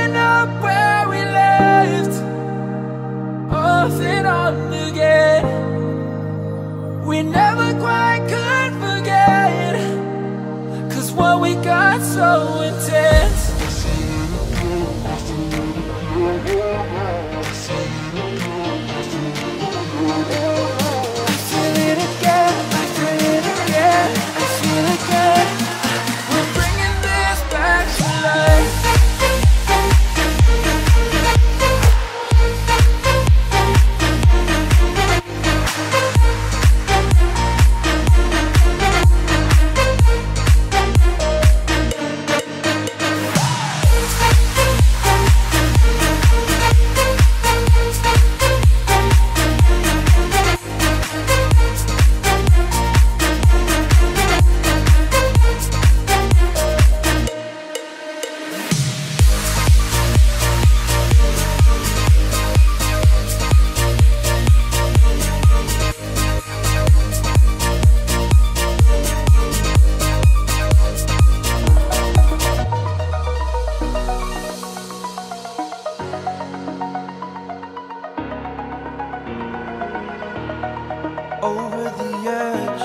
picking up where we left off and on again. We never quite could forget, cause what we got so intense. Over the edge,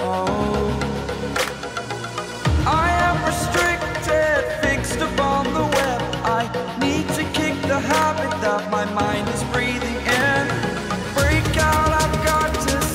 Oh, I am restricted, fixed upon the web. I need to kick the habit that my mind is breathing in. Break out, I've got to see.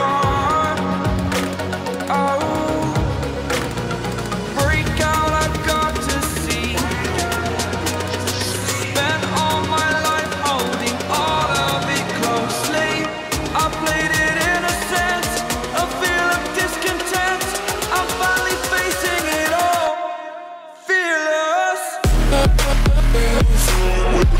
are. Oh, we'll